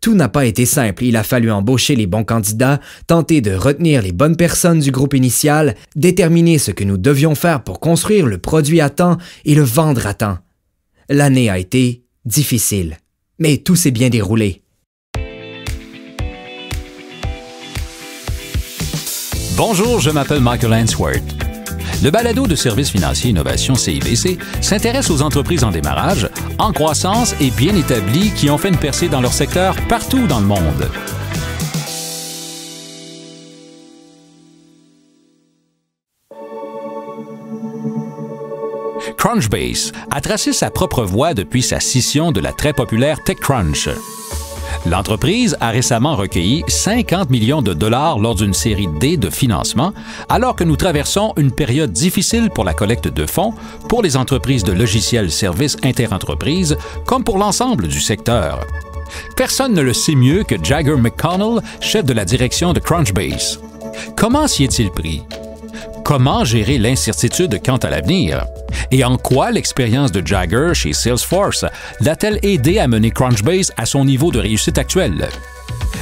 Tout n'a pas été simple. Il a fallu embaucher les bons candidats, tenter de retenir les bonnes personnes du groupe initial, déterminer ce que nous devions faire pour construire le produit à temps et le vendre à temps. L'année a été difficile, mais tout s'est bien déroulé. Bonjour, je m'appelle Michael Answorth. Le balado de services financiers innovation CIBC s'intéresse aux entreprises en démarrage, en croissance et bien établies qui ont fait une percée dans leur secteur partout dans le monde. Crunchbase a tracé sa propre voie depuis sa scission de la très populaire TechCrunch. L'entreprise a récemment recueilli 50 millions de dollars lors d'une série D de financement, alors que nous traversons une période difficile pour la collecte de fonds pour les entreprises de logiciels services interentreprises, comme pour l'ensemble du secteur. Personne ne le sait mieux que Jager McConnell, chef de la direction de Crunchbase. Comment s'y est-il pris? Comment gérer l'incertitude quant à l'avenir? Et en quoi l'expérience de Jager chez Salesforce l'a-t-elle aidé à mener Crunchbase à son niveau de réussite actuel?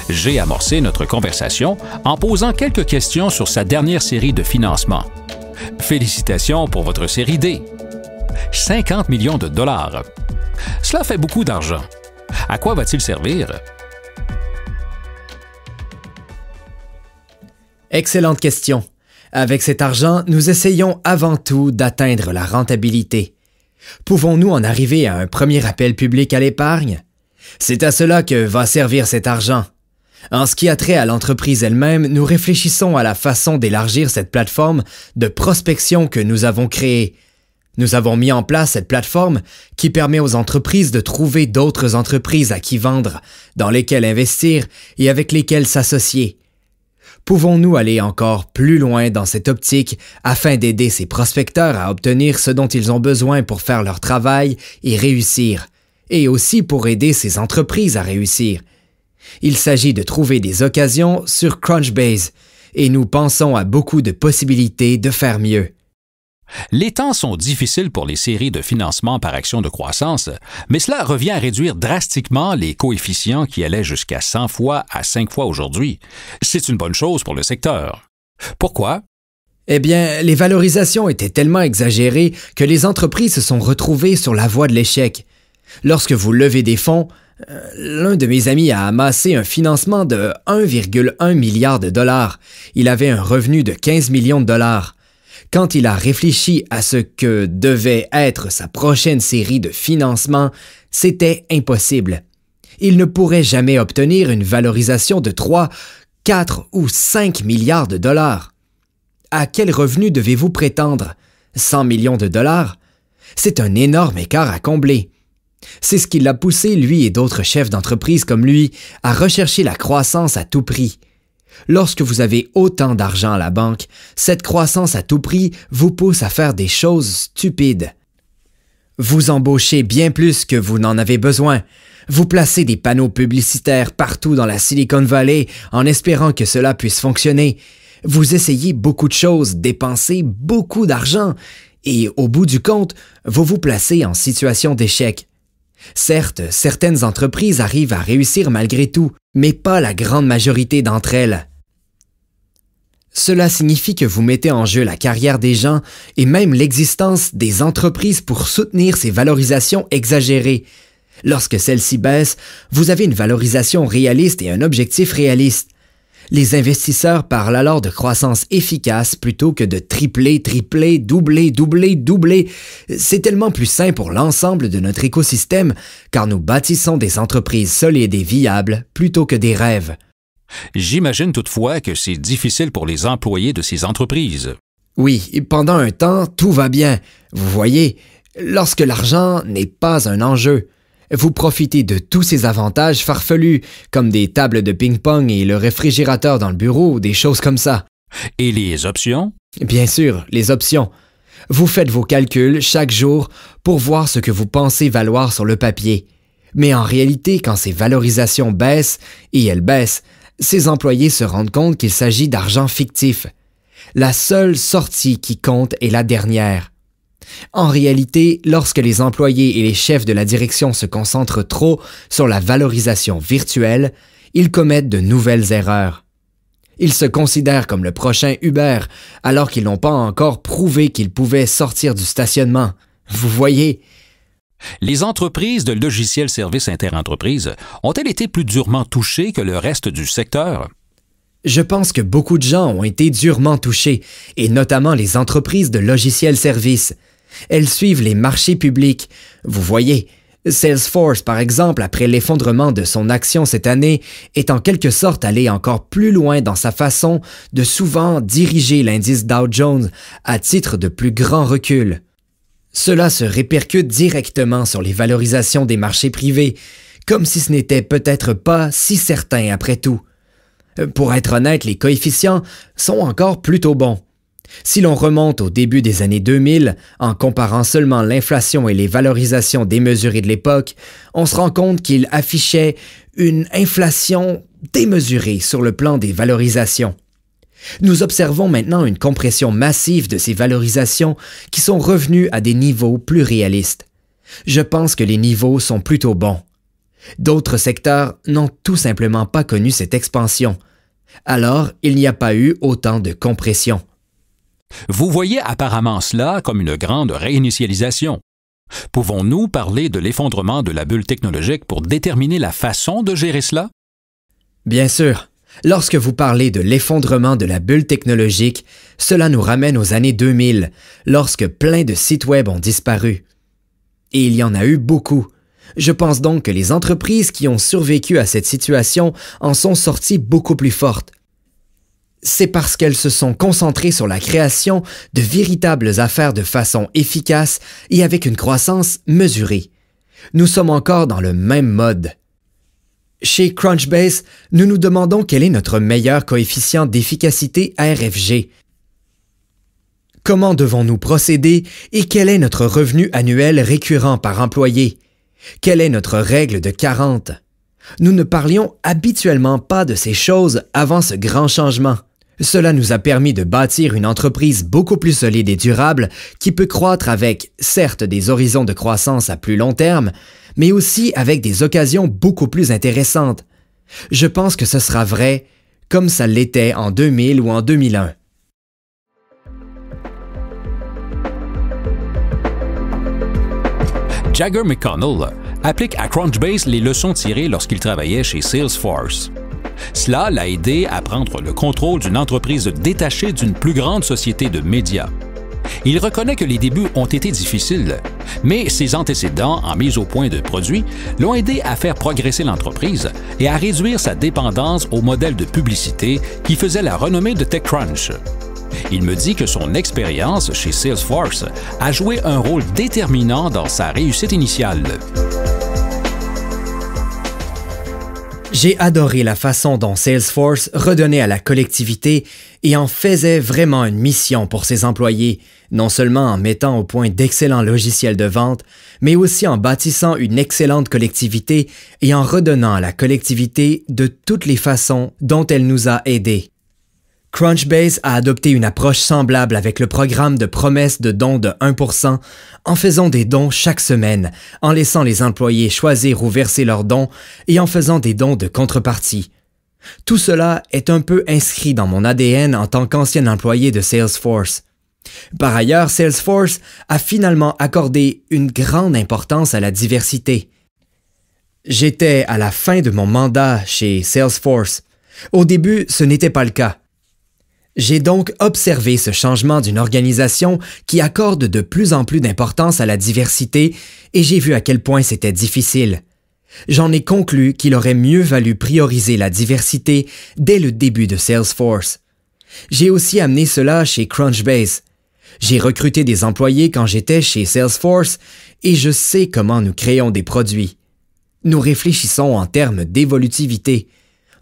J'ai amorcé notre conversation en posant quelques questions sur sa dernière série de financement. Félicitations pour votre série D. 50 millions de dollars. Cela fait beaucoup d'argent. À quoi va-t-il servir? Excellente question. Avec cet argent, nous essayons avant tout d'atteindre la rentabilité. Pouvons-nous en arriver à un premier appel public à l'épargne? C'est à cela que va servir cet argent. En ce qui a trait à l'entreprise elle-même, nous réfléchissons à la façon d'élargir cette plateforme de prospection que nous avons créée. Nous avons mis en place cette plateforme qui permet aux entreprises de trouver d'autres entreprises à qui vendre, dans lesquelles investir et avec lesquelles s'associer. Pouvons-nous aller encore plus loin dans cette optique afin d'aider ces prospecteurs à obtenir ce dont ils ont besoin pour faire leur travail et réussir, et aussi pour aider ces entreprises à réussir? Il s'agit de trouver des occasions sur Crunchbase, et nous pensons à beaucoup de possibilités de faire mieux. Les temps sont difficiles pour les séries de financement par action de croissance, mais cela revient à réduire drastiquement les coefficients qui allaient jusqu'à 100 fois à 5 fois aujourd'hui. C'est une bonne chose pour le secteur. Pourquoi? Eh bien, les valorisations étaient tellement exagérées que les entreprises se sont retrouvées sur la voie de l'échec. Lorsque vous levez des fonds, l'un de mes amis a amassé un financement de 1,1 milliard de dollars. Il avait un revenu de 15 millions de dollars. Quand il a réfléchi à ce que devait être sa prochaine série de financement, c'était impossible. Il ne pourrait jamais obtenir une valorisation de 3, 4 ou 5 milliards de dollars. À quel revenu devez-vous prétendre? 100 millions de dollars? C'est un énorme écart à combler. C'est ce qui l'a poussé, lui et d'autres chefs d'entreprise comme lui, à rechercher la croissance à tout prix. Lorsque vous avez autant d'argent à la banque, cette croissance à tout prix vous pousse à faire des choses stupides. Vous embauchez bien plus que vous n'en avez besoin. Vous placez des panneaux publicitaires partout dans la Silicon Valley en espérant que cela puisse fonctionner. Vous essayez beaucoup de choses, dépensez beaucoup d'argent et au bout du compte, vous vous placez en situation d'échec. Certes, certaines entreprises arrivent à réussir malgré tout, mais pas la grande majorité d'entre elles. Cela signifie que vous mettez en jeu la carrière des gens et même l'existence des entreprises pour soutenir ces valorisations exagérées. Lorsque celles-ci baissent, vous avez une valorisation réaliste et un objectif réaliste. Les investisseurs parlent alors de croissance efficace plutôt que de tripler, tripler, doubler, doubler, doubler. C'est tellement plus sain pour l'ensemble de notre écosystème car nous bâtissons des entreprises solides et viables plutôt que des rêves. J'imagine toutefois que c'est difficile pour les employés de ces entreprises. Oui, pendant un temps, tout va bien. Vous voyez, lorsque l'argent n'est pas un enjeu. Vous profitez de tous ces avantages farfelus, comme des tables de ping-pong et le réfrigérateur dans le bureau ou des choses comme ça. Et les options? Bien sûr, les options. Vous faites vos calculs chaque jour pour voir ce que vous pensez valoir sur le papier. Mais en réalité, quand ces valorisations baissent, et elles baissent, ces employés se rendent compte qu'il s'agit d'argent fictif. La seule sortie qui compte est la dernière. En réalité, lorsque les employés et les chefs de la direction se concentrent trop sur la valorisation virtuelle, ils commettent de nouvelles erreurs. Ils se considèrent comme le prochain Uber, alors qu'ils n'ont pas encore prouvé qu'ils pouvaient sortir du stationnement. Vous voyez? Les entreprises de logiciels services interentreprises ont-elles été plus durement touchées que le reste du secteur? Je pense que beaucoup de gens ont été durement touchés, et notamment les entreprises de logiciels services. Elles suivent les marchés publics. Vous voyez, Salesforce, par exemple, après l'effondrement de son action cette année, est en quelque sorte allé encore plus loin dans sa façon de souvent diriger l'indice Dow Jones à titre de plus grand recul. Cela se répercute directement sur les valorisations des marchés privés, comme si ce n'était peut-être pas si certain après tout. Pour être honnête, les coefficients sont encore plutôt bons. Si l'on remonte au début des années 2000, en comparant seulement l'inflation et les valorisations démesurées de l'époque, on se rend compte qu'il affichait une inflation démesurée sur le plan des valorisations. Nous observons maintenant une compression massive de ces valorisations qui sont revenues à des niveaux plus réalistes. Je pense que les niveaux sont plutôt bons. D'autres secteurs n'ont tout simplement pas connu cette expansion. Alors, il n'y a pas eu autant de compression. Vous voyez apparemment cela comme une grande réinitialisation. Pouvons-nous parler de l'effondrement de la bulle technologique pour déterminer la façon de gérer cela? Bien sûr. Lorsque vous parlez de l'effondrement de la bulle technologique, cela nous ramène aux années 2000, lorsque plein de sites web ont disparu. Et il y en a eu beaucoup. Je pense donc que les entreprises qui ont survécu à cette situation en sont sorties beaucoup plus fortes. C'est parce qu'elles se sont concentrées sur la création de véritables affaires de façon efficace et avec une croissance mesurée. Nous sommes encore dans le même mode. Chez Crunchbase, nous nous demandons quel est notre meilleur coefficient d'efficacité RFG. Comment devons-nous procéder et quel est notre revenu annuel récurrent par employé? Quelle est notre règle de 40? Nous ne parlions habituellement pas de ces choses avant ce grand changement. Cela nous a permis de bâtir une entreprise beaucoup plus solide et durable qui peut croître avec, certes, des horizons de croissance à plus long terme, mais aussi avec des occasions beaucoup plus intéressantes. Je pense que ce sera vrai, comme ça l'était en 2000 ou en 2001. Jager McConnell applique à Crunchbase les leçons tirées lorsqu'il travaillait chez Salesforce. Cela l'a aidé à prendre le contrôle d'une entreprise détachée d'une plus grande société de médias. Il reconnaît que les débuts ont été difficiles, mais ses antécédents en mise au point de produits l'ont aidé à faire progresser l'entreprise et à réduire sa dépendance au modèle de publicité qui faisait la renommée de TechCrunch. Il me dit que son expérience chez Salesforce a joué un rôle déterminant dans sa réussite initiale. J'ai adoré la façon dont Salesforce redonnait à la collectivité et en faisait vraiment une mission pour ses employés, non seulement en mettant au point d'excellents logiciels de vente, mais aussi en bâtissant une excellente collectivité et en redonnant à la collectivité de toutes les façons dont elle nous a aidés. Crunchbase a adopté une approche semblable avec le programme de promesses de dons de 1% en faisant des dons chaque semaine, en laissant les employés choisir ou verser leurs dons et en faisant des dons de contrepartie. Tout cela est un peu inscrit dans mon ADN en tant qu'ancien employé de Salesforce. Par ailleurs, Salesforce a finalement accordé une grande importance à la diversité. J'étais à la fin de mon mandat chez Salesforce. Au début, ce n'était pas le cas. J'ai donc observé ce changement d'une organisation qui accorde de plus en plus d'importance à la diversité et j'ai vu à quel point c'était difficile. J'en ai conclu qu'il aurait mieux valu prioriser la diversité dès le début de Salesforce. J'ai aussi amené cela chez Crunchbase. J'ai recruté des employés quand j'étais chez Salesforce et je sais comment nous créons des produits. Nous réfléchissons en termes d'évolutivité.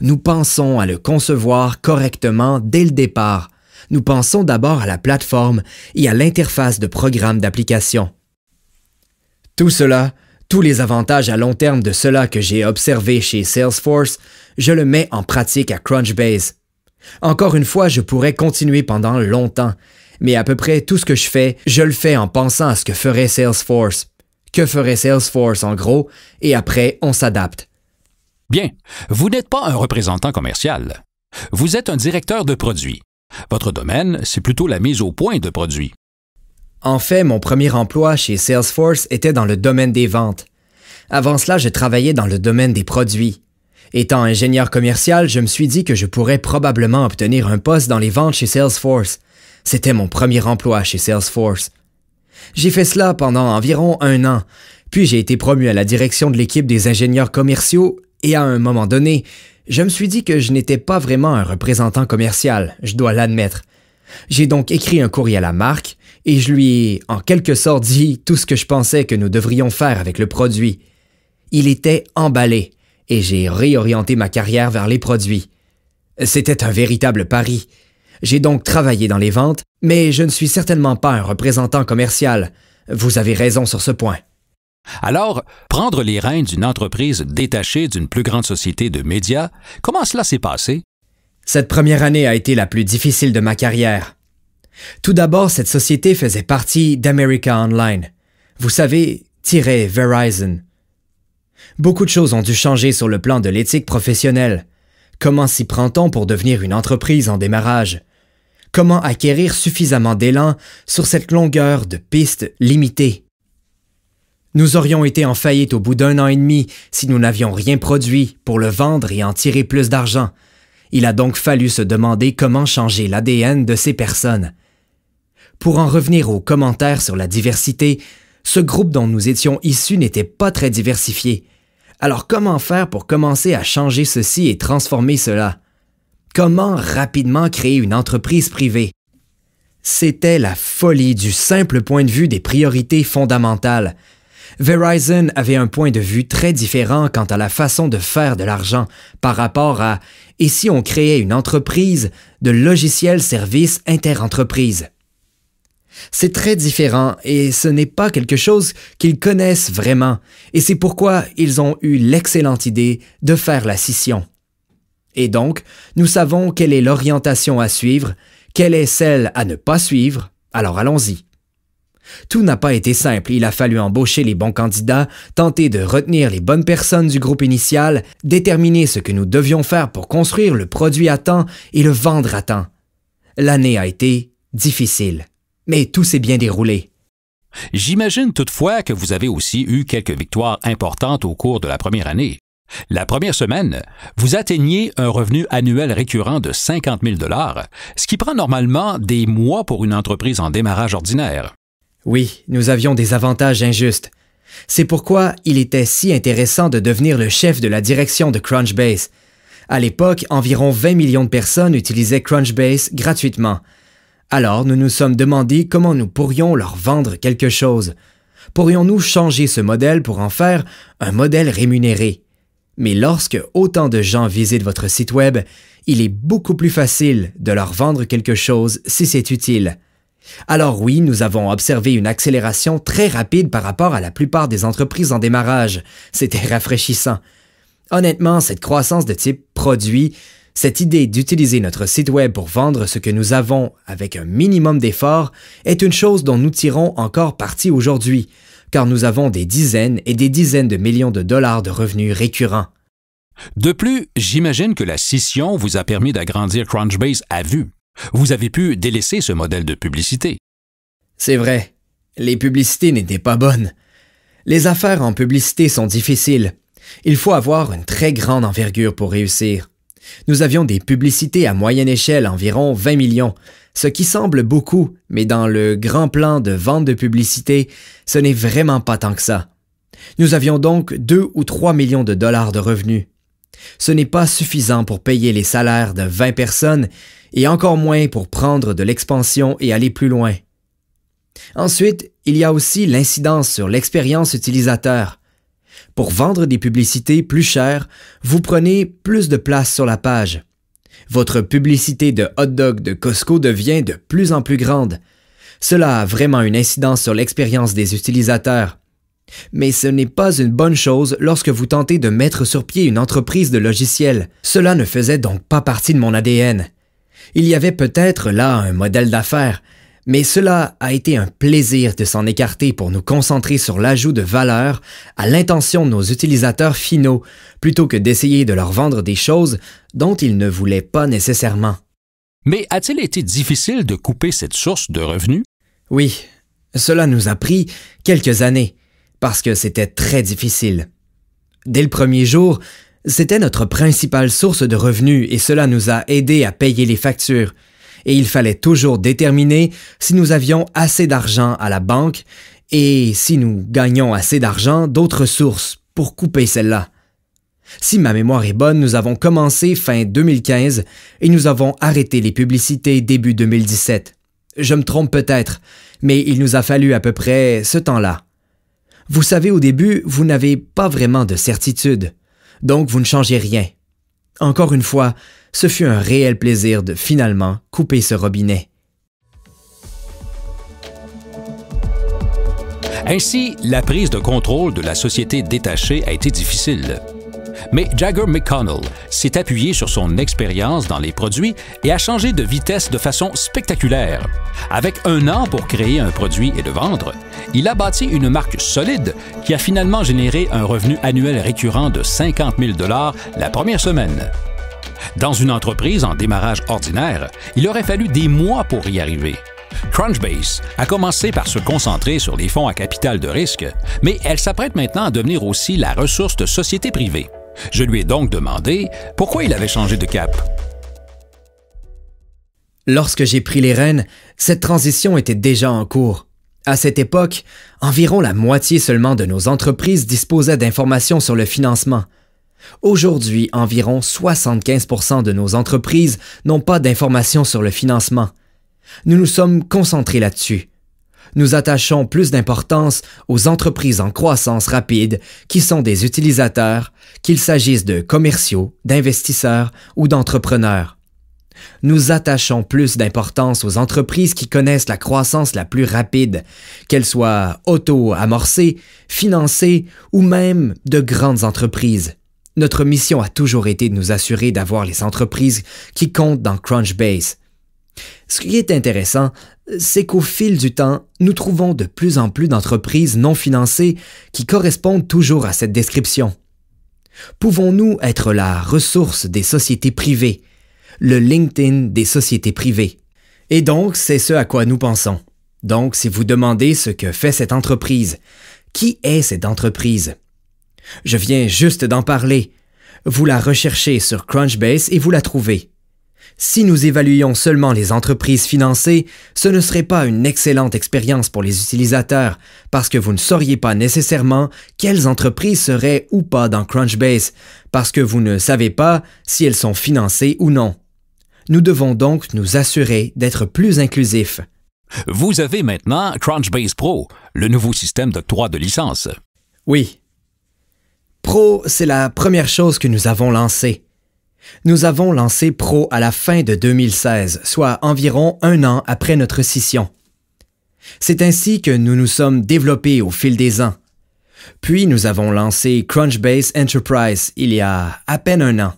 Nous pensons à le concevoir correctement dès le départ. Nous pensons d'abord à la plateforme et à l'interface de programme d'application. Tout cela, tous les avantages à long terme de cela que j'ai observé chez Salesforce, je le mets en pratique à Crunchbase. Encore une fois, je pourrais continuer pendant longtemps, mais à peu près tout ce que je le fais en pensant à ce que ferait Salesforce. Que ferait Salesforce en gros, et après, on s'adapte. Bien, vous n'êtes pas un représentant commercial. Vous êtes un directeur de produit. Votre domaine, c'est plutôt la mise au point de produits. En fait, mon premier emploi chez Salesforce était dans le domaine des ventes. Avant cela, je travaillais dans le domaine des produits. Étant ingénieur commercial, je me suis dit que je pourrais probablement obtenir un poste dans les ventes chez Salesforce. C'était mon premier emploi chez Salesforce. J'ai fait cela pendant environ un an, puis j'ai été promu à la direction de l'équipe des ingénieurs commerciaux et à un moment donné, je me suis dit que je n'étais pas vraiment un représentant commercial, je dois l'admettre. J'ai donc écrit un courrier à la marque et je lui ai, en quelque sorte, dit tout ce que je pensais que nous devrions faire avec le produit. Il était emballé et j'ai réorienté ma carrière vers les produits. C'était un véritable pari. J'ai donc travaillé dans les ventes, mais je ne suis certainement pas un représentant commercial. Vous avez raison sur ce point. Alors, prendre les rênes d'une entreprise détachée d'une plus grande société de médias, comment cela s'est passé? Cette première année a été la plus difficile de ma carrière. Tout d'abord, cette société faisait partie d'America Online. Vous savez, Verizon. Beaucoup de choses ont dû changer sur le plan de l'éthique professionnelle. Comment s'y prend-on pour devenir une entreprise en démarrage? Comment acquérir suffisamment d'élan sur cette longueur de piste limitée? Nous aurions été en faillite au bout d'un an et demi si nous n'avions rien produit pour le vendre et en tirer plus d'argent. Il a donc fallu se demander comment changer l'ADN de ces personnes. Pour en revenir aux commentaires sur la diversité, ce groupe dont nous étions issus n'était pas très diversifié. Alors comment faire pour commencer à changer ceci et transformer cela? Comment rapidement créer une entreprise privée? C'était la folie du simple point de vue des priorités fondamentales. Verizon avait un point de vue très différent quant à la façon de faire de l'argent par rapport à « et si on créait une entreprise de logiciels services interentreprises ». C'est très différent et ce n'est pas quelque chose qu'ils connaissent vraiment et c'est pourquoi ils ont eu l'excellente idée de faire la scission. Et donc, nous savons quelle est l'orientation à suivre, quelle est celle à ne pas suivre, alors allons-y. Tout n'a pas été simple, il a fallu embaucher les bons candidats, tenter de retenir les bonnes personnes du groupe initial, déterminer ce que nous devions faire pour construire le produit à temps et le vendre à temps. L'année a été difficile, mais tout s'est bien déroulé. J'imagine toutefois que vous avez aussi eu quelques victoires importantes au cours de la première année. La première semaine, vous atteignez un revenu annuel récurrent de 50 000 $, ce qui prend normalement des mois pour une entreprise en démarrage ordinaire. Oui, nous avions des avantages injustes. C'est pourquoi il était si intéressant de devenir le chef de la direction de Crunchbase. À l'époque, environ 20 millions de personnes utilisaient Crunchbase gratuitement. Alors, nous nous sommes demandé comment nous pourrions leur vendre quelque chose. Pourrions-nous changer ce modèle pour en faire un modèle rémunéré? Mais lorsque autant de gens visitent votre site web, il est beaucoup plus facile de leur vendre quelque chose si c'est utile. Alors oui, nous avons observé une accélération très rapide par rapport à la plupart des entreprises en démarrage. C'était rafraîchissant. Honnêtement, cette croissance de type produit, cette idée d'utiliser notre site web pour vendre ce que nous avons avec un minimum d'efforts est une chose dont nous tirons encore parti aujourd'hui, car nous avons des dizaines et des dizaines de millions de dollars de revenus récurrents. De plus, j'imagine que la scission vous a permis d'agrandir Crunchbase à vue. Vous avez pu délaisser ce modèle de publicité. C'est vrai, les publicités n'étaient pas bonnes. Les affaires en publicité sont difficiles. Il faut avoir une très grande envergure pour réussir. Nous avions des publicités à moyenne échelle, environ 20 millions, ce qui semble beaucoup, mais dans le grand plan de vente de publicité, ce n'est vraiment pas tant que ça. Nous avions donc 2 ou 3 millions de dollars de revenus. Ce n'est pas suffisant pour payer les salaires de 20 personnes et encore moins pour prendre de l'expansion et aller plus loin. Ensuite, il y a aussi l'incidence sur l'expérience utilisateur. Pour vendre des publicités plus chères, vous prenez plus de place sur la page. Votre publicité de hot-dog de Costco devient de plus en plus grande. Cela a vraiment une incidence sur l'expérience des utilisateurs. Mais ce n'est pas une bonne chose lorsque vous tentez de mettre sur pied une entreprise de logiciels. Cela ne faisait donc pas partie de mon ADN. Il y avait peut-être là un modèle d'affaires, Mais cela a été un plaisir de s'en écarter pour nous concentrer sur l'ajout de valeur à l'intention de nos utilisateurs finaux, plutôt que d'essayer de leur vendre des choses dont ils ne voulaient pas nécessairement. Mais a-t-il été difficile de couper cette source de revenus? Oui, cela nous a pris quelques années, parce que c'était très difficile. Dès le premier jour, c'était notre principale source de revenus et cela nous a aidés à payer les factures. Et il fallait toujours déterminer si nous avions assez d'argent à la banque et si nous gagnions assez d'argent d'autres sources pour couper celle-là. Si ma mémoire est bonne, nous avons commencé fin 2015 et nous avons arrêté les publicités début 2017. Je me trompe peut-être, mais il nous a fallu à peu près ce temps-là. Vous savez, au début, vous n'avez pas vraiment de certitude, donc vous ne changez rien. Encore une fois, ce fut un réel plaisir de finalement couper ce robinet. Ainsi, la prise de contrôle de la société détachée a été difficile. Mais Jager McConnell s'est appuyé sur son expérience dans les produits et a changé de vitesse de façon spectaculaire. Avec 1 an pour créer un produit et le vendre, il a bâti une marque solide qui a finalement généré un revenu annuel récurrent de 50 000 $ la première semaine. Dans une entreprise en démarrage ordinaire, il aurait fallu des mois pour y arriver. Crunchbase a commencé par se concentrer sur les fonds à capital de risque, mais elle s'apprête maintenant à devenir aussi la ressource de sociétés privées. Je lui ai donc demandé pourquoi il avait changé de cap. Lorsque j'ai pris les rênes, cette transition était déjà en cours. À cette époque, environ la moitié seulement de nos entreprises disposaient d'informations sur le financement. Aujourd'hui, environ 75% de nos entreprises n'ont pas d'informations sur le financement. Nous nous sommes concentrés là-dessus. Nous attachons plus d'importance aux entreprises en croissance rapide qui sont des utilisateurs, qu'il s'agisse de commerciaux, d'investisseurs ou d'entrepreneurs. Nous attachons plus d'importance aux entreprises qui connaissent la croissance la plus rapide, qu'elles soient auto-amorcées, financées ou même de grandes entreprises. Notre mission a toujours été de nous assurer d'avoir les entreprises qui comptent dans Crunchbase. Ce qui est intéressant, c'est qu'au fil du temps, nous trouvons de plus en plus d'entreprises non financées qui correspondent toujours à cette description. Pouvons-nous être la ressource des sociétés privées, le LinkedIn des sociétés privées? Et donc, c'est ce à quoi nous pensons. Donc, si vous demandez ce que fait cette entreprise, qui est cette entreprise? Je viens juste d'en parler. Vous la recherchez sur Crunchbase et vous la trouvez. Si nous évaluions seulement les entreprises financées, ce ne serait pas une excellente expérience pour les utilisateurs, parce que vous ne sauriez pas nécessairement quelles entreprises seraient ou pas dans Crunchbase, parce que vous ne savez pas si elles sont financées ou non. Nous devons donc nous assurer d'être plus inclusifs. Vous avez maintenant Crunchbase Pro, le nouveau système d'octroi de licence. Oui. Pro, c'est la première chose que nous avons lancée. Nous avons lancé Pro à la fin de 2016, soit environ 1 an après notre scission. C'est ainsi que nous nous sommes développés au fil des ans. Puis nous avons lancé Crunchbase Enterprise il y a à peine 1 an.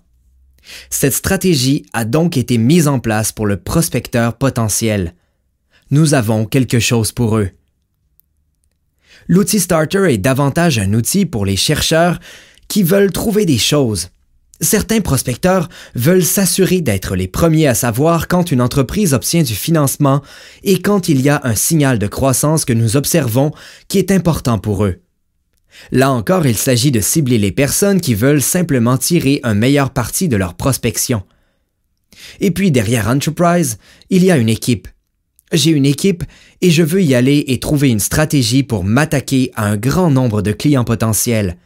Cette stratégie a donc été mise en place pour le prospecteur potentiel. Nous avons quelque chose pour eux. L'outil Starter est davantage un outil pour les chercheurs qui veulent trouver des choses. Certains prospecteurs veulent s'assurer d'être les premiers à savoir quand une entreprise obtient du financement et quand il y a un signal de croissance que nous observons qui est important pour eux. Là encore, il s'agit de cibler les personnes qui veulent simplement tirer un meilleur parti de leur prospection. Et puis derrière Enterprise, il y a une équipe. J'ai une équipe et je veux y aller et trouver une stratégie pour m'attaquer à un grand nombre de clients potentiels.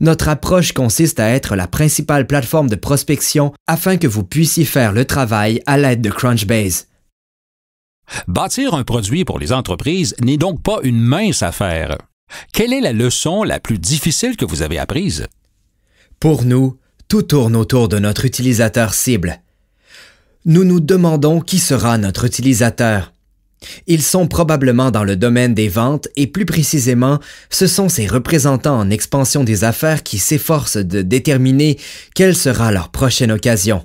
Notre approche consiste à être la principale plateforme de prospection afin que vous puissiez faire le travail à l'aide de Crunchbase. Bâtir un produit pour les entreprises n'est donc pas une mince affaire. Quelle est la leçon la plus difficile que vous avez apprise? Pour nous, tout tourne autour de notre utilisateur cible. Nous nous demandons qui sera notre utilisateur. Ils sont probablement dans le domaine des ventes et plus précisément, ce sont ces représentants en expansion des affaires qui s'efforcent de déterminer quelle sera leur prochaine occasion.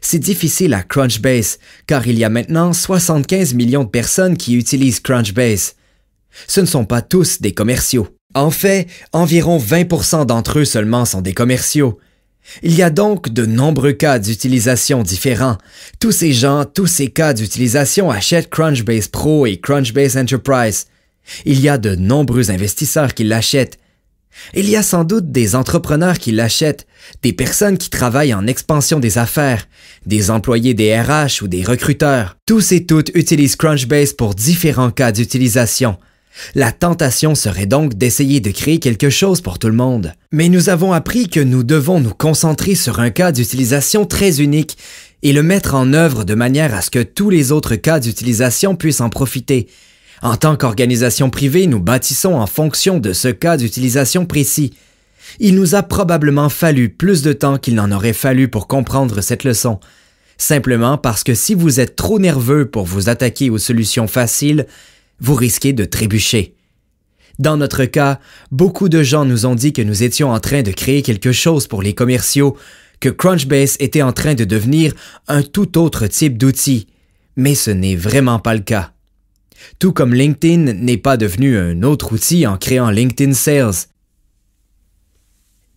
C'est difficile à Crunchbase, car il y a maintenant 75 millions de personnes qui utilisent Crunchbase. Ce ne sont pas tous des commerciaux. En fait, environ 20% d'entre eux seulement sont des commerciaux. Il y a donc de nombreux cas d'utilisation différents. Tous ces cas d'utilisation achètent Crunchbase Pro et Crunchbase Enterprise. Il y a de nombreux investisseurs qui l'achètent. Il y a sans doute des entrepreneurs qui l'achètent, des personnes qui travaillent en expansion des affaires, des employés des RH ou des recruteurs. Tous et toutes utilisent Crunchbase pour différents cas d'utilisation. La tentation serait donc d'essayer de créer quelque chose pour tout le monde. Mais nous avons appris que nous devons nous concentrer sur un cas d'utilisation très unique et le mettre en œuvre de manière à ce que tous les autres cas d'utilisation puissent en profiter. En tant qu'organisation privée, nous bâtissons en fonction de ce cas d'utilisation précis. Il nous a probablement fallu plus de temps qu'il n'en aurait fallu pour comprendre cette leçon. Simplement parce que si vous êtes trop nerveux pour vous attaquer aux solutions faciles, vous risquez de trébucher. Dans notre cas, beaucoup de gens nous ont dit que nous étions en train de créer quelque chose pour les commerciaux, que Crunchbase était en train de devenir un tout autre type d'outil. Mais ce n'est vraiment pas le cas. Tout comme LinkedIn n'est pas devenu un autre outil en créant LinkedIn Sales.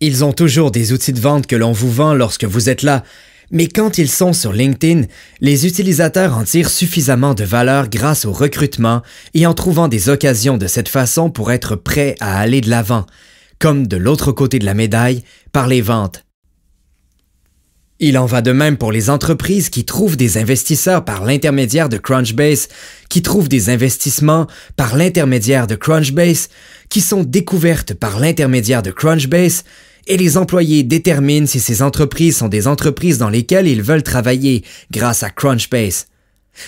Ils ont toujours des outils de vente que l'on vous vend lorsque vous êtes là, mais quand ils sont sur LinkedIn, les utilisateurs en tirent suffisamment de valeur grâce au recrutement et en trouvant des occasions de cette façon pour être prêts à aller de l'avant, comme de l'autre côté de la médaille, par les ventes. Il en va de même pour les entreprises qui trouvent des investisseurs par l'intermédiaire de Crunchbase, qui trouvent des investissements par l'intermédiaire de Crunchbase, qui sont découvertes par l'intermédiaire de Crunchbase, et les employés déterminent si ces entreprises sont des entreprises dans lesquelles ils veulent travailler grâce à Crunchbase.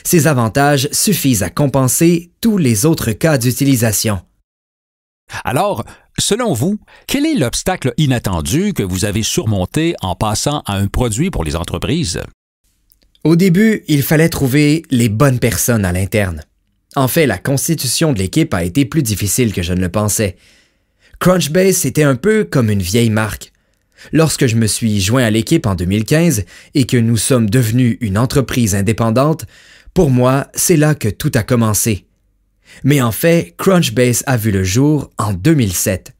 Ces avantages suffisent à compenser tous les autres cas d'utilisation. Alors, selon vous, quel est l'obstacle inattendu que vous avez surmonté en passant à un produit pour les entreprises? Au début, il fallait trouver les bonnes personnes à l'interne. En fait, la constitution de l'équipe a été plus difficile que je ne le pensais. Crunchbase était un peu comme une vieille marque. Lorsque je me suis joint à l'équipe en 2015 et que nous sommes devenus une entreprise indépendante, pour moi, c'est là que tout a commencé. Mais en fait, Crunchbase a vu le jour en 2007.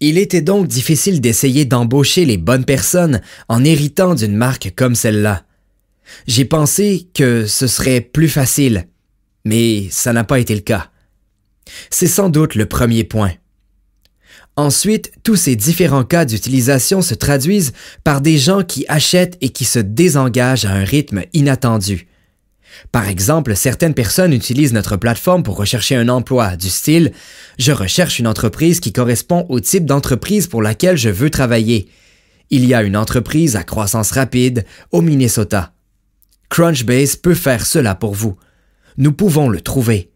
Il était donc difficile d'essayer d'embaucher les bonnes personnes en héritant d'une marque comme celle-là. J'ai pensé que ce serait plus facile, mais ça n'a pas été le cas. C'est sans doute le premier point. Ensuite, tous ces différents cas d'utilisation se traduisent par des gens qui achètent et qui se désengagent à un rythme inattendu. Par exemple, certaines personnes utilisent notre plateforme pour rechercher un emploi, du style « Je recherche une entreprise qui correspond au type d'entreprise pour laquelle je veux travailler. Il y a une entreprise à croissance rapide au Minnesota. » Crunchbase peut faire cela pour vous. Nous pouvons le trouver.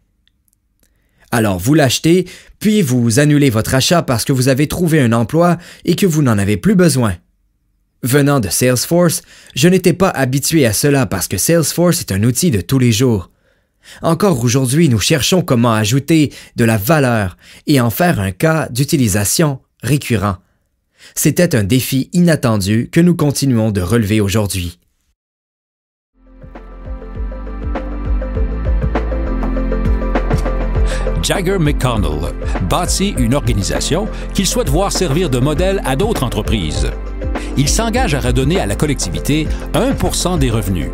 Alors vous l'achetez, puis vous annulez votre achat parce que vous avez trouvé un emploi et que vous n'en avez plus besoin. Venant de Salesforce, je n'étais pas habitué à cela parce que Salesforce est un outil de tous les jours. Encore aujourd'hui, nous cherchons comment ajouter de la valeur et en faire un cas d'utilisation récurrent. C'était un défi inattendu que nous continuons de relever aujourd'hui. Jager McConnell bâtit une organisation qu'il souhaite voir servir de modèle à d'autres entreprises. Il s'engage à redonner à la collectivité 1% des revenus.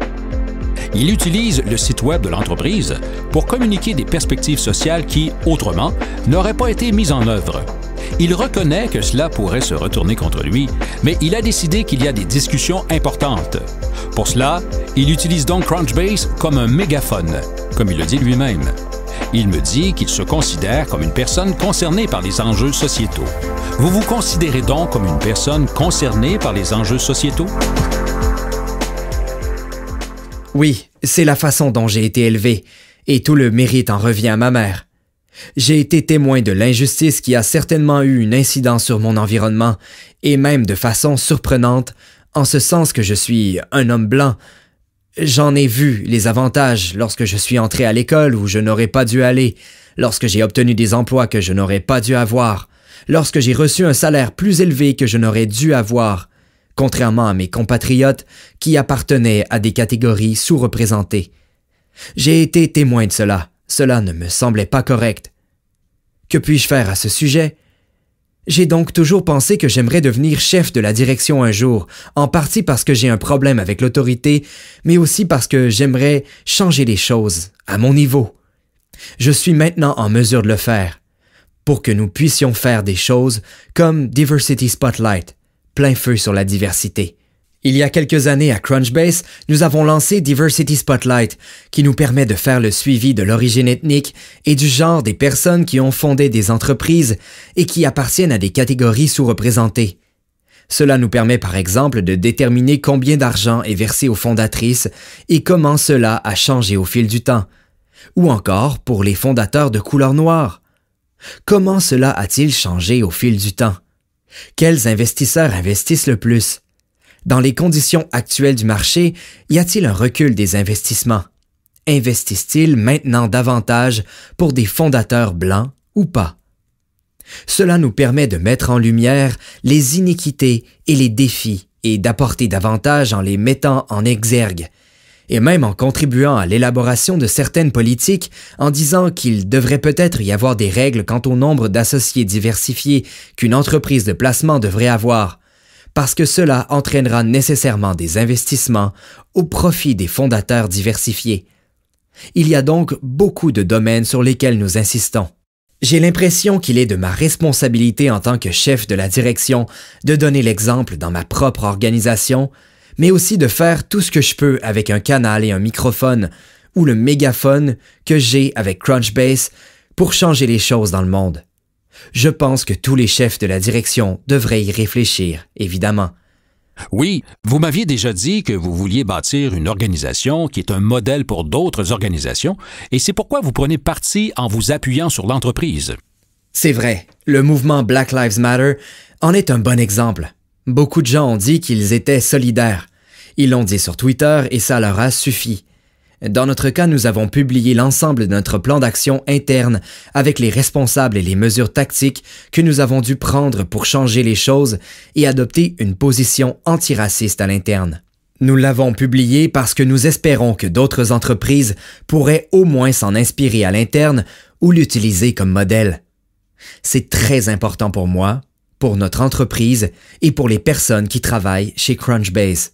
Il utilise le site web de l'entreprise pour communiquer des perspectives sociales qui, autrement, n'auraient pas été mises en œuvre. Il reconnaît que cela pourrait se retourner contre lui, mais il a décidé qu'il y a des discussions importantes. Pour cela, il utilise donc Crunchbase comme un mégaphone, comme il le dit lui-même. Il me dit qu'il se considère comme une personne concernée par les enjeux sociétaux. Vous vous considérez donc comme une personne concernée par les enjeux sociétaux? Oui, c'est la façon dont j'ai été élevé, et tout le mérite en revient à ma mère. J'ai été témoin de l'injustice qui a certainement eu une incidence sur mon environnement, et même de façon surprenante, en ce sens que je suis un homme blanc. J'en ai vu les avantages lorsque je suis entré à l'école où je n'aurais pas dû aller, lorsque j'ai obtenu des emplois que je n'aurais pas dû avoir, lorsque j'ai reçu un salaire plus élevé que je n'aurais dû avoir, contrairement à mes compatriotes qui appartenaient à des catégories sous-représentées. J'ai été témoin de cela. Cela ne me semblait pas correct. Que puis-je faire à ce sujet? J'ai donc toujours pensé que j'aimerais devenir chef de la direction un jour, en partie parce que j'ai un problème avec l'autorité, mais aussi parce que j'aimerais changer les choses, à mon niveau. Je suis maintenant en mesure de le faire, pour que nous puissions faire des choses comme Diversity Spotlight, plein feu sur la diversité. Il y a quelques années à Crunchbase, nous avons lancé Diversity Spotlight, qui nous permet de faire le suivi de l'origine ethnique et du genre des personnes qui ont fondé des entreprises et qui appartiennent à des catégories sous-représentées. Cela nous permet par exemple de déterminer combien d'argent est versé aux fondatrices et comment cela a changé au fil du temps. Ou encore pour les fondateurs de couleur noire. Comment cela a-t-il changé au fil du temps? Quels investisseurs investissent le plus? Dans les conditions actuelles du marché, y a-t-il un recul des investissements? Investissent-ils maintenant davantage pour des fondateurs blancs ou pas? Cela nous permet de mettre en lumière les iniquités et les défis et d'apporter davantage en les mettant en exergue, et même en contribuant à l'élaboration de certaines politiques en disant qu'il devrait peut-être y avoir des règles quant au nombre d'associés diversifiés qu'une entreprise de placement devrait avoir, parce que cela entraînera nécessairement des investissements au profit des fondateurs diversifiés. Il y a donc beaucoup de domaines sur lesquels nous insistons. J'ai l'impression qu'il est de ma responsabilité en tant que chef de la direction de donner l'exemple dans ma propre organisation, mais aussi de faire tout ce que je peux avec un canal et un microphone, ou le mégaphone que j'ai avec Crunchbase, pour changer les choses dans le monde. Je pense que tous les chefs de la direction devraient y réfléchir, évidemment. Oui, vous m'aviez déjà dit que vous vouliez bâtir une organisation qui est un modèle pour d'autres organisations, et c'est pourquoi vous prenez parti en vous appuyant sur l'entreprise. C'est vrai, le mouvement Black Lives Matter en est un bon exemple. Beaucoup de gens ont dit qu'ils étaient solidaires. Ils l'ont dit sur Twitter et ça leur a suffi. Dans notre cas, nous avons publié l'ensemble de notre plan d'action interne avec les responsables et les mesures tactiques que nous avons dû prendre pour changer les choses et adopter une position antiraciste à l'interne. Nous l'avons publié parce que nous espérons que d'autres entreprises pourraient au moins s'en inspirer à l'interne ou l'utiliser comme modèle. C'est très important pour moi, pour notre entreprise et pour les personnes qui travaillent chez Crunchbase.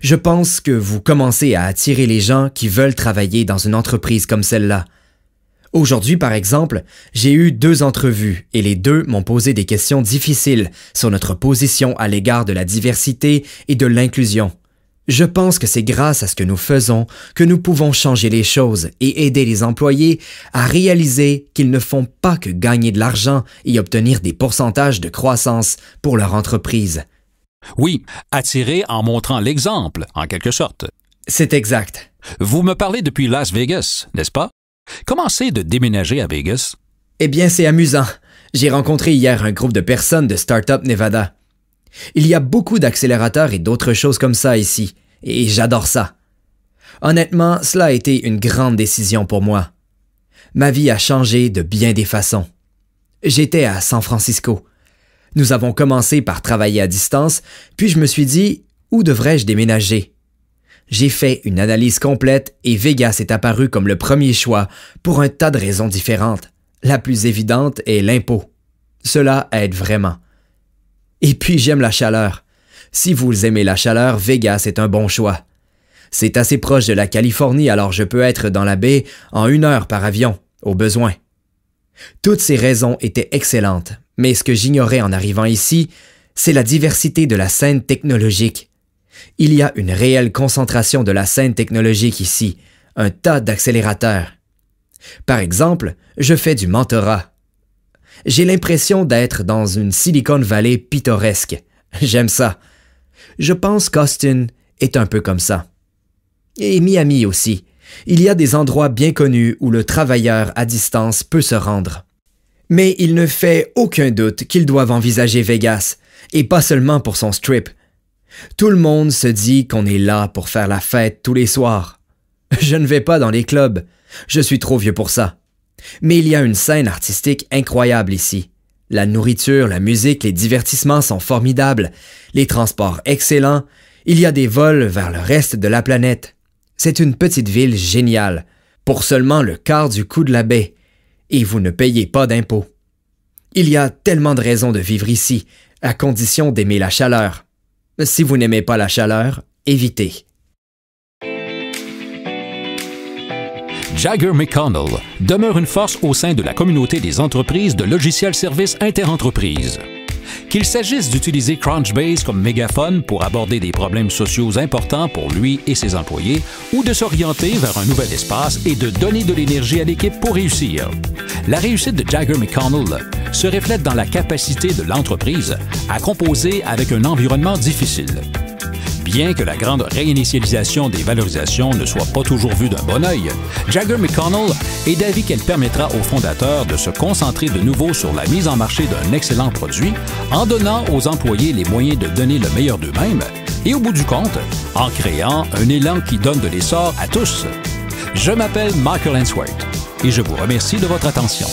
Je pense que vous commencez à attirer les gens qui veulent travailler dans une entreprise comme celle-là. Aujourd'hui, par exemple, j'ai eu 2 entrevues et les 2 m'ont posé des questions difficiles sur notre position à l'égard de la diversité et de l'inclusion. Je pense que c'est grâce à ce que nous faisons que nous pouvons changer les choses et aider les employés à réaliser qu'ils ne font pas que gagner de l'argent et obtenir des pourcentages de croissance pour leur entreprise. Oui, attirer en montrant l'exemple, en quelque sorte. C'est exact. Vous me parlez depuis Las Vegas, n'est-ce pas? Comment c'est de déménager à Vegas? Eh bien, c'est amusant. J'ai rencontré hier un groupe de personnes de Startup Nevada. Il y a beaucoup d'accélérateurs et d'autres choses comme ça ici, et j'adore ça. Honnêtement, cela a été une grande décision pour moi. Ma vie a changé de bien des façons. J'étais à San Francisco. Nous avons commencé par travailler à distance, puis je me suis dit « Où devrais-je déménager ?» J'ai fait une analyse complète et Vegas est apparu comme le premier choix pour un tas de raisons différentes. La plus évidente est l'impôt. Cela aide vraiment. Et puis j'aime la chaleur. Si vous aimez la chaleur, Vegas est un bon choix. C'est assez proche de la Californie, alors je peux être dans la baie en 1 heure par avion, au besoin. Toutes ces raisons étaient excellentes, mais ce que j'ignorais en arrivant ici, c'est la diversité de la scène technologique. Il y a une réelle concentration de la scène technologique ici, un tas d'accélérateurs. Par exemple, je fais du mentorat. J'ai l'impression d'être dans une Silicon Valley pittoresque. J'aime ça. Je pense qu'Austin est un peu comme ça. Et Miami aussi. Il y a des endroits bien connus où le travailleur à distance peut se rendre. Mais il ne fait aucun doute qu'ils doivent envisager Vegas, et pas seulement pour son strip. Tout le monde se dit qu'on est là pour faire la fête tous les soirs. Je ne vais pas dans les clubs. Je suis trop vieux pour ça. Mais il y a une scène artistique incroyable ici. La nourriture, la musique, les divertissements sont formidables, les transports excellents, il y a des vols vers le reste de la planète. C'est une petite ville géniale, pour seulement le quart du coût de la baie, et vous ne payez pas d'impôts. Il y a tellement de raisons de vivre ici, à condition d'aimer la chaleur. Si vous n'aimez pas la chaleur, évitez. Jager McConnell demeure une force au sein de la communauté des entreprises de logiciels-services interentreprises. Qu'il s'agisse d'utiliser Crunchbase comme mégaphone pour aborder des problèmes sociaux importants pour lui et ses employés, ou de s'orienter vers un nouvel espace et de donner de l'énergie à l'équipe pour réussir. La réussite de Jager McConnell se reflète dans la capacité de l'entreprise à composer avec un environnement difficile. Bien que la grande réinitialisation des valorisations ne soit pas toujours vue d'un bon œil, Jager McConnell est d'avis qu'elle permettra aux fondateurs de se concentrer de nouveau sur la mise en marché d'un excellent produit en donnant aux employés les moyens de donner le meilleur d'eux-mêmes et, au bout du compte, en créant un élan qui donne de l'essor à tous. Je m'appelle Michael Answorth et je vous remercie de votre attention.